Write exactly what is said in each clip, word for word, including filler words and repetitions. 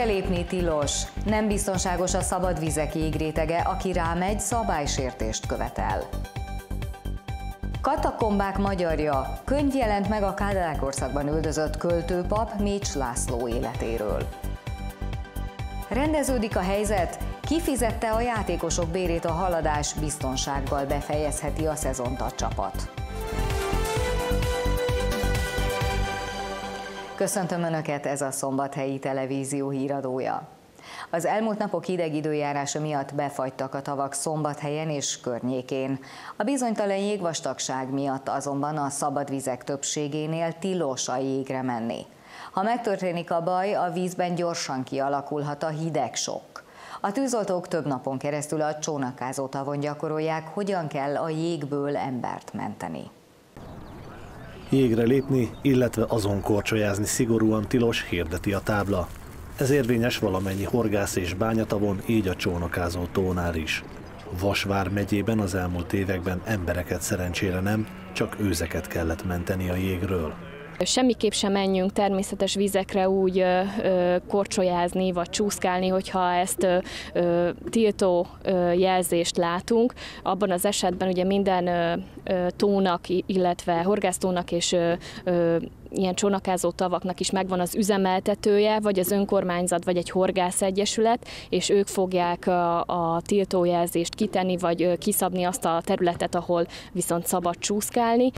Félrelépni tilos. Nem biztonságos a szabad vizek jégrétege, aki rámegy, szabálysértést követel. Katakombák magyarja. Könyv jelent meg a Kádárországban üldözött költőpap Mécs László életéről. Rendeződik a helyzet, kifizette a játékosok bérét a Haladás, biztonsággal befejezheti a szezont a csapat. Köszöntöm Önöket, ez a Szombathelyi Televízió híradója. Az elmúlt napok hideg időjárása miatt befagytak a tavak Szombathelyen és környékén. A bizonytalan jégvastagság miatt azonban a szabad vizek többségénél tilos a jégre menni. Ha megtörténik a baj, a vízben gyorsan kialakulhat a hidegsokk. A tűzoltók több napon keresztül a Csónakázó tavon gyakorolják, hogyan kell a jégből embert menteni. Jégre lépni, illetve azon korcsolyázni szigorúan tilos, hirdeti a tábla. Ez érvényes valamennyi horgász és bányatavon, így a Csónakázó tónál is. Vasvár megyében az elmúlt években embereket szerencsére nem, csak őzeket kellett menteni a jégről. Semmiképp sem menjünk természetes vizekre úgy korcsolyázni vagy csúszkálni, hogyha ezt tiltó jelzést látunk. Abban az esetben ugye minden tónak, illetve horgásztónak és ilyen csónakázó tavaknak is megvan az üzemeltetője, vagy az önkormányzat, vagy egy horgászegyesület, és ők fogják a, a tiltójelzést kitenni, vagy kiszabni azt a területet, ahol viszont szabad csúszkálni.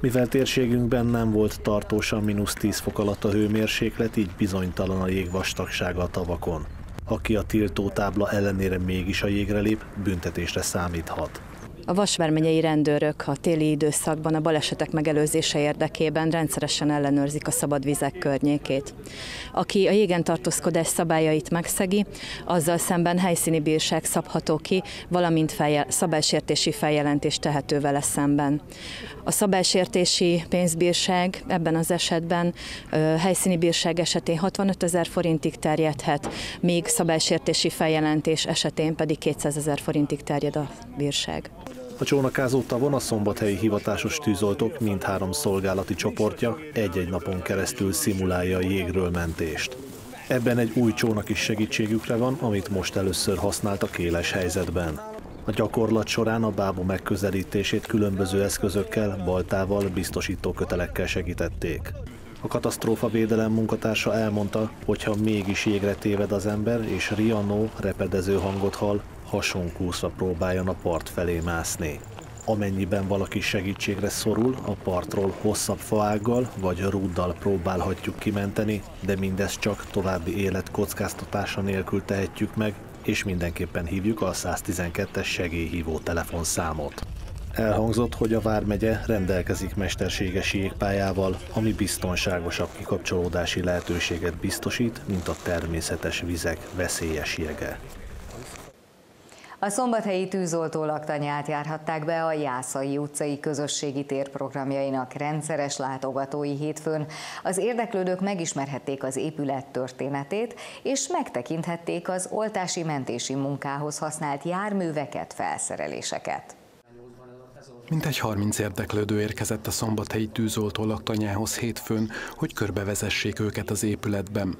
Mivel térségünkben nem volt tartósan mínusz tíz fok alatt a hőmérséklet, így bizonytalan a jég vastagsága a tavakon. Aki a tiltótábla ellenére mégis a jégre lép, büntetésre számíthat. A Vasvár megyei rendőrök a téli időszakban a balesetek megelőzése érdekében rendszeresen ellenőrzik a szabad vizek környékét. Aki a jégen tartózkodás szabályait megszegi, azzal szemben helyszíni bírság szabható ki, valamint feljel szabálysértési feljelentés tehető vele szemben. A szabálysértési pénzbírság ebben az esetben ö, helyszíni bírság esetén hatvanöt ezer forintig terjedhet, míg szabálysértési feljelentés esetén pedig kétszázezer forintig terjed a bírság. A Csónakázó tavon a szombathelyi hivatásos tűzoltók mindhárom szolgálati csoportja egy-egy napon keresztül szimulálja a jégről mentést. Ebben egy új csónak is segítségükre van, amit most először használtak éles helyzetben. A gyakorlat során a bábú megközelítését különböző eszközökkel, baltával, biztosítókötelekkel segítették. A katasztrófavédelem munkatársa elmondta, hogyha mégis jégre téved az ember és rianó, repedező hangot hall, hasonkúszva próbáljon a part felé mászni. Amennyiben valaki segítségre szorul, a partról hosszabb faággal vagy rúddal próbálhatjuk kimenteni, de mindezt csak további élet kockáztatása nélkül tehetjük meg, és mindenképpen hívjuk a száztizenkettes segélyhívó telefonszámot. Elhangzott, hogy a Vármegye rendelkezik mesterséges jégpályával, ami biztonságosabb kikapcsolódási lehetőséget biztosít, mint a természetes vizek veszélyes jege. A szombathelyi tűzoltó laktanyát járhatták be a Jászai utcai közösségi tér programjainak rendszeres látogatói hétfőn. Az érdeklődők megismerhették az épület történetét, és megtekinthették az oltási-mentési munkához használt járműveket, felszereléseket. Mintegy harminc érdeklődő érkezett a szombathelyi tűzoltó laktanyához hétfőn, hogy körbevezessék őket az épületben.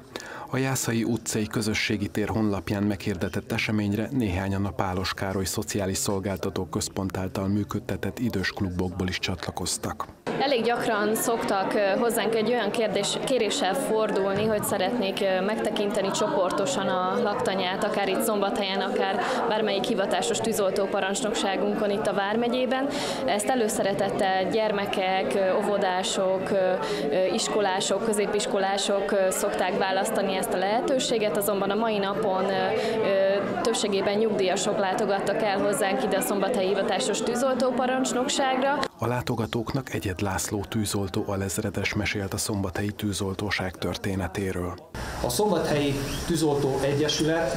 A Jászai utcai közösségi tér honlapján meghirdetett eseményre néhányan a Pálos Károly Szociális Szolgáltató Központ által működtetett idős klubokból is csatlakoztak. Elég gyakran szoktak hozzánk egy olyan kérdés, kéréssel fordulni, hogy szeretnék megtekinteni csoportosan a laktanyát, akár itt Szombathelyen, akár bármelyik hivatásos tűzoltó parancsnokságunkon itt a Vármegyében. Ezt előszeretettel gyermekek, óvodások, iskolások, középiskolások szokták választani ezt a lehetőséget, azonban a mai napon többségében nyugdíjasok látogattak el hozzánk ide a Szombathelyi hivatásos tűzoltó parancsnokságra. A látogatóknak Egyed László tűzoltó alezredes mesélt a szombathelyi tűzoltóság történetéről. A Szombathelyi Tűzoltó Egyesület,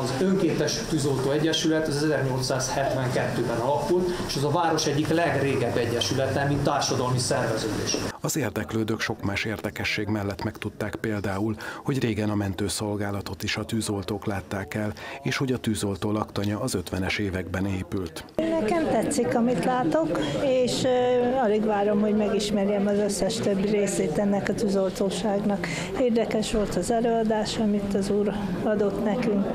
az önkéntes tűzoltó egyesület az ezernyolcszázhetvenkettőben alakult, és az a város egyik legrégebb egyesülete, mint társadalmi szerveződés. Az érdeklődők sok más érdekesség mellett megtudták például, hogy régen a mentőszolgálatot is a tűzoltók látták el, és hogy a tűzoltó laktanya az ötvenes években épült. Nekem tetszik, amit látok, és alig várom, hogy megismerjem az összes többi részét ennek a tűzoltóságnak. Érdekes volt az előadás, amit az úr adott nekünk,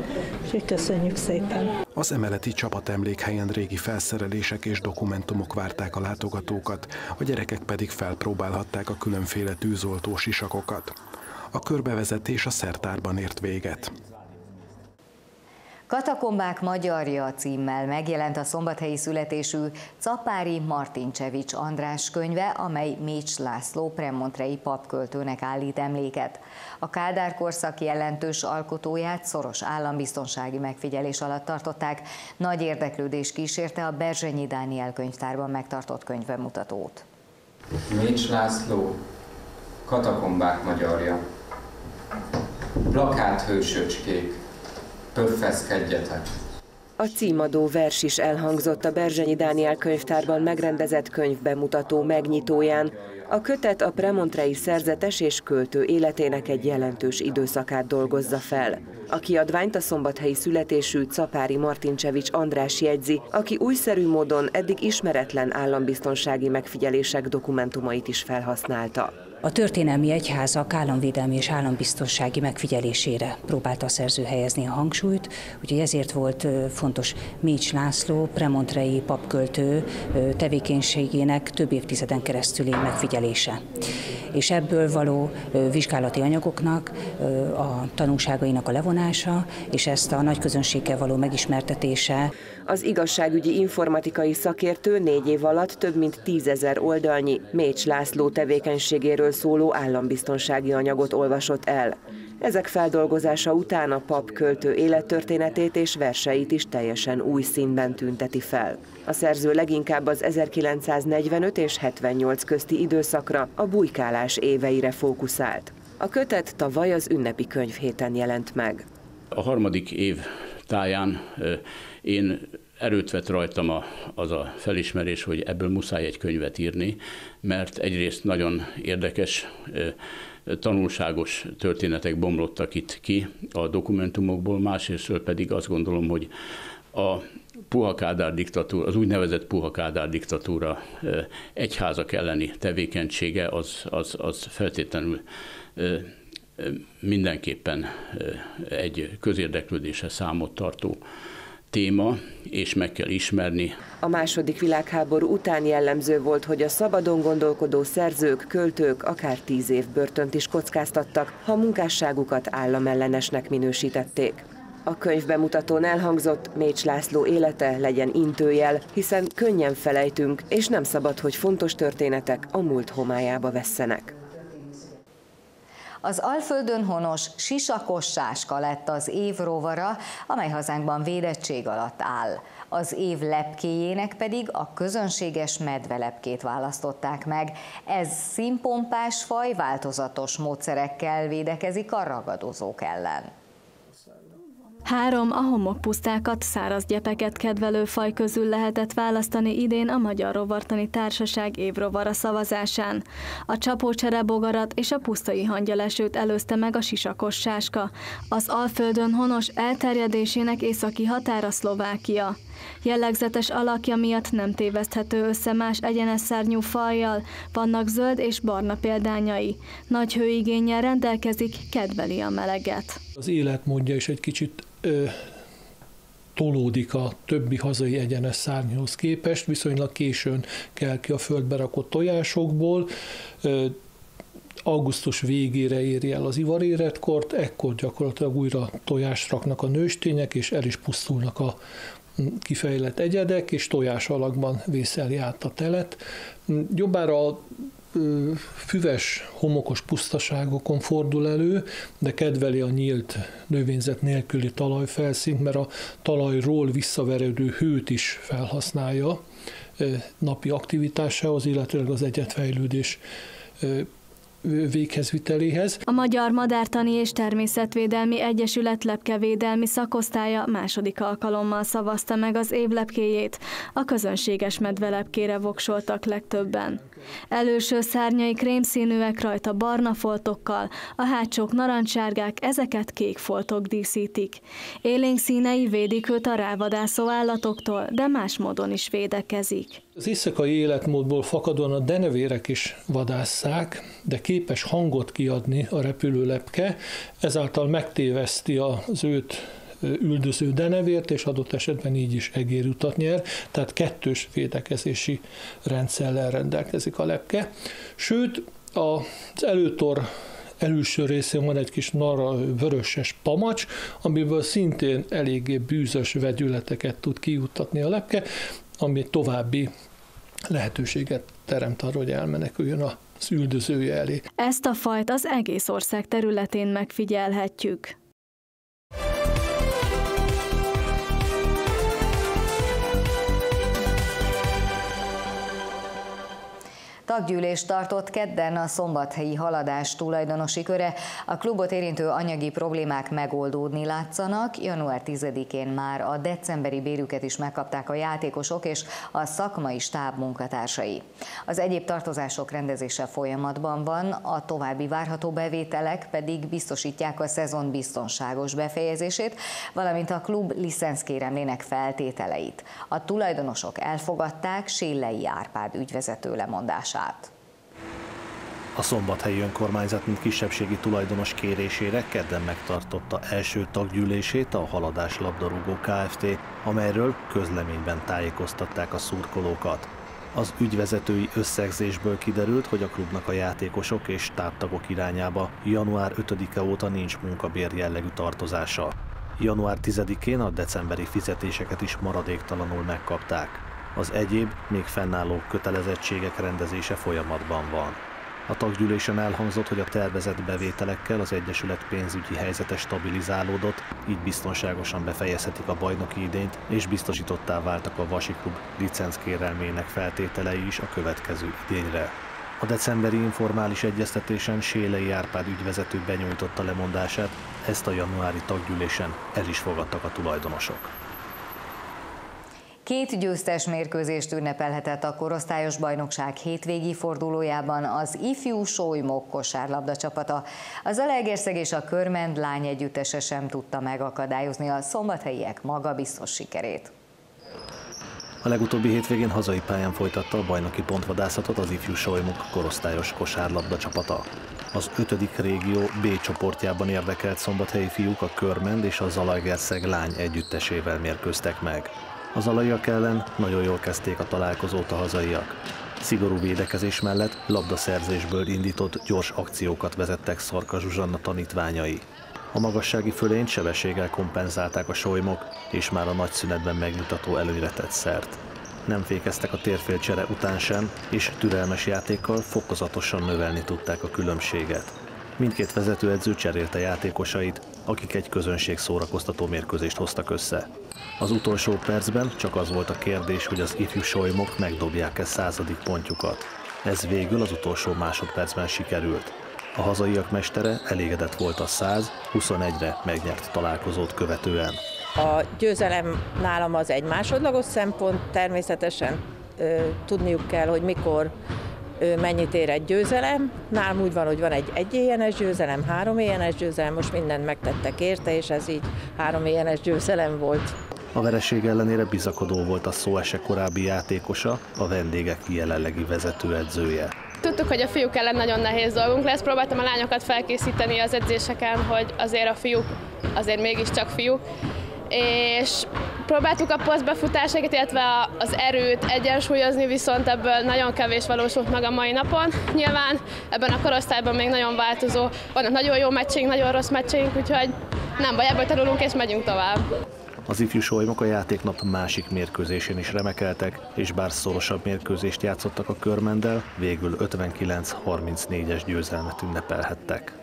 és köszönjük szépen. Az emeleti csapatemlékhelyen régi felszerelések és dokumentumok várták a látogatókat, a gyerekek pedig felpróbálhatták a különféle tűzoltó sisakokat. A körbevezetés a szertárban ért véget. Katakombák magyarja címmel megjelent a szombathelyi születésű Czapáry Martincsevics András könyve, amely Mécs László premontrei papköltőnek állít emléket. A Kádár korszak jelentős alkotóját szoros állambiztonsági megfigyelés alatt tartották. Nagy érdeklődés kísérte a Berzsenyi Dániel könyvtárban megtartott könyvbemutatót. Mécs László, Katakombák magyarja. Plakát hősöcskék. Pöffeszkedjetek! A címadó vers is elhangzott a Berzsenyi Dániel könyvtárban megrendezett könyvbemutató megnyitóján. A kötet a premontrei szerzetes és költő életének egy jelentős időszakát dolgozza fel. A kiadványt a szombathelyi születésű Czapáry Martincsevics András jegyzi, aki újszerű módon eddig ismeretlen állambiztonsági megfigyelések dokumentumait is felhasználta. A történelmi egyházak államvédelmi és állambiztonsági megfigyelésére próbálta a szerző helyezni a hangsúlyt, úgyhogy ezért volt fontos Mécs László, premontrei papköltő tevékenységének több évtizeden keresztüli megfigyelése. És ebből való vizsgálati anyagoknak, a tanulságainak a levonása, és ezt a nagy közönséggel való megismertetése. Az igazságügyi informatikai szakértő négy év alatt több mint tízezer oldalnyi Mécs László tevékenységéről szóló állambiztonsági anyagot olvasott el. Ezek feldolgozása után a pap költő élettörténetét és verseit is teljesen új színben tünteti fel. A szerző leginkább az ezerkilencszáznegyvenöt és hetvennyolc közti időszakra, a bujkálás éveire fókuszált. A kötet tavaly az ünnepi könyvhéten jelent meg. A harmadik év táján én erőt vett rajtam a, az a felismerés, hogy ebből muszáj egy könyvet írni, mert egyrészt nagyon érdekes, tanulságos történetek bomlottak itt ki a dokumentumokból, másrésztről pedig azt gondolom, hogy a puha Kádár diktatúra, az úgynevezett puha Kádár diktatúra egyházak elleni tevékenysége az, az, az feltétlenül mindenképpen egy közérdeklődésre számot tartó téma, és meg kell ismerni. A második világháború után jellemző volt, hogy a szabadon gondolkodó szerzők, költők akár tíz év börtönt is kockáztattak, ha munkásságukat államellenesnek minősítették. A könyvbemutatón elhangzott Mécs László élete legyen intőjel, hiszen könnyen felejtünk, és nem szabad, hogy fontos történetek a múlt homályába vesszenek. Az Alföldön honos sisakos sáska lett az év rovara, amely hazánkban védettség alatt áll. Az év lepkéjének pedig a közönséges medvelepkét választották meg. Ez színpompás faj változatos módszerekkel védekezik a ragadozók ellen. Három a homokpusztákat, száraz gyepeket kedvelő faj közül lehetett választani idén a Magyar Rovartani Társaság évrovara szavazásán. A csapócserebogarat és a pusztai hangyalesőt előzte meg a sisakos sáska. Az Alföldön honos elterjedésének északi határa Szlovákia. Jellegzetes alakja miatt nem téveszthető össze más egyenes szárnyú fajjal, vannak zöld és barna példányai. Nagy hőigénnyel rendelkezik, kedveli a meleget. Az életmódja is egy kicsit ö, tolódik a többi hazai egyenes szárnyhoz képest, viszonylag későn kell ki a földbe rakott tojásokból, ö, augusztus végére éri el az ivaréretkort, ekkor gyakorlatilag újra tojást raknak a nőstények, és el is pusztulnak a kifejlett egyedek, és tojás alakban vészeli át a telet. Jobbára a füves, homokos pusztaságokon fordul elő, de kedveli a nyílt növényzet nélküli talajfelszínt, mert a talajról visszaverődő hőt is felhasználja napi aktivitásához, illetőleg az egyedfejlődés véghezviteléhez. A Magyar Madártani és Természetvédelmi Egyesület lepkevédelmi szakosztálya második alkalommal szavazta meg az év lepkéjét. A közönséges medvelepkére voksoltak legtöbben. Előső szárnyai krémszínűek, rajta barna foltokkal, a hátsók narancssárgák, ezeket kék foltok díszítik. Élénk színei védik őt a rávadászó állatoktól, de más módon is védekezik. Az éjszakai életmódból fakadóan a denevérek is vadásszák, de képes hangot kiadni a repülőlepke, ezáltal megtéveszti az őt üldöző denevért, és adott esetben így is egérutat nyer, tehát kettős védekezési rendszerrel rendelkezik a lepke. Sőt, az előtor előső részén van egy kis narra vöröses pamacs, amiből szintén eléggé bűzös vegyületeket tud kijuttatni a lepke, ami további lehetőséget teremt arra, hogy elmeneküljön az üldözője elé. Ezt a fajt az egész ország területén megfigyelhetjük. Taggyűlést tartott kedden a Szombathelyi Haladás tulajdonosi köre. A klubot érintő anyagi problémák megoldódni látszanak. január tizedikén már a decemberi bérüket is megkapták a játékosok és a szakmai stáb munkatársai. Az egyéb tartozások rendezése folyamatban van, a további várható bevételek pedig biztosítják a szezon biztonságos befejezését, valamint a klub licenszkérelmének feltételeit. A tulajdonosok elfogadták Sillei Árpád ügyvezető lemondását. A Szombathelyi Önkormányzat mint kisebbségi tulajdonos kérésére kedden megtartotta első taggyűlését a Haladás Labdarúgó Kft., amelyről közleményben tájékoztatták a szurkolókat. Az ügyvezetői összegzésből kiderült, hogy a klubnak a játékosok és stábtagok irányába január ötödike óta nincs munkabér jellegű tartozása. január tizedikén a decemberi fizetéseket is maradéktalanul megkapták. Az egyéb, még fennálló kötelezettségek rendezése folyamatban van. A taggyűlésen elhangzott, hogy a tervezett bevételekkel az Egyesület pénzügyi helyzete stabilizálódott, így biztonságosan befejezhetik a bajnoki idényt, és biztosítottá váltak a Vasi Klub licenckérelmének feltételei is a következő idényre. A decemberi informális egyeztetésen Sélei Árpád ügyvezető benyújtotta lemondását, ezt a januári taggyűlésen el is fogadtak a tulajdonosok. Két győztes mérkőzést ünnepelhetett a korosztályos bajnokság hétvégi fordulójában az ifjú Solymok kosárlabda csapata. Az Zalaegerszeg és a Körmend lány együttese sem tudta megakadályozni a szombathelyiek magabiztos sikerét. A legutóbbi hétvégén hazai pályán folytatta a bajnoki pontvadászatot az ifjú Solymok korosztályos kosárlabda csapata. Az ötödik régió B csoportjában érdekelt szombathelyi fiúk a Körmend és a Zalaegerszeg lány együttesével mérkőztek meg. Az alaiak ellen nagyon jól kezdték a találkozót a hazaiak. Szigorú védekezés mellett labdaszerzésből indított gyors akciókat vezettek Szarka Zsuzsanna tanítványai. A magassági fölényt sebességgel kompenzálták a Solymok, és már a nagyszünetben megmutató előnyre tett szert. Nem fékeztek a térfélcsere után sem, és türelmes játékkal fokozatosan növelni tudták a különbséget. Mindkét vezetőedző cserélte játékosait, akik egy közönség szórakoztató mérkőzést hoztak össze. Az utolsó percben csak az volt a kérdés, hogy az ifjú Solymok megdobják-e századik pontjukat. Ez végül az utolsó másodpercben sikerült. A hazaiak mestere elégedett volt a száz huszonegyre megnyert találkozót követően. A győzelem nálam az egy másodlagos szempont, természetesen ö, tudniuk kell, hogy mikor ö, mennyit ér egy győzelem. Nálam úgy van, hogy van egy egy éjjenes győzelem, három éjjenes győzelem, most mindent megtettek érte, és ez így három éjjenes győzelem volt. A vereség ellenére bizakodó volt a Szóese korábbi játékosa, a vendégek jelenlegi vezetőedzője. Tudtuk, hogy a fiúk ellen nagyon nehéz dolgunk lesz. Próbáltam a lányokat felkészíteni az edzéseken, hogy azért a fiúk, azért mégiscsak fiúk. És próbáltuk a posztbefutásokat, illetve az erőt egyensúlyozni, viszont ebből nagyon kevés valósult meg a mai napon. Nyilván ebben a korosztályban még nagyon változó. Vannak nagyon jó meccseink, nagyon rossz meccseink, úgyhogy nem baj, ebből tanulunk és megyünk tovább. Az ifjú Solymok a játéknap másik mérkőzésén is remekeltek, és bár szorosabb mérkőzést játszottak a Körmenddel, végül ötvenkilenc harmincnégyes győzelmet ünnepelhettek.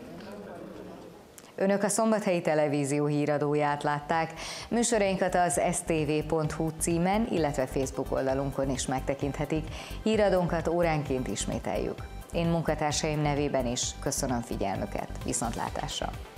Önök a Szombathelyi Televízió híradóját látták. Műsorainkat az s t v pont h u címen, illetve Facebook oldalunkon is megtekinthetik. Híradónkat óránként ismételjük. Én munkatársaim nevében is köszönöm figyelmüket. Viszontlátásra!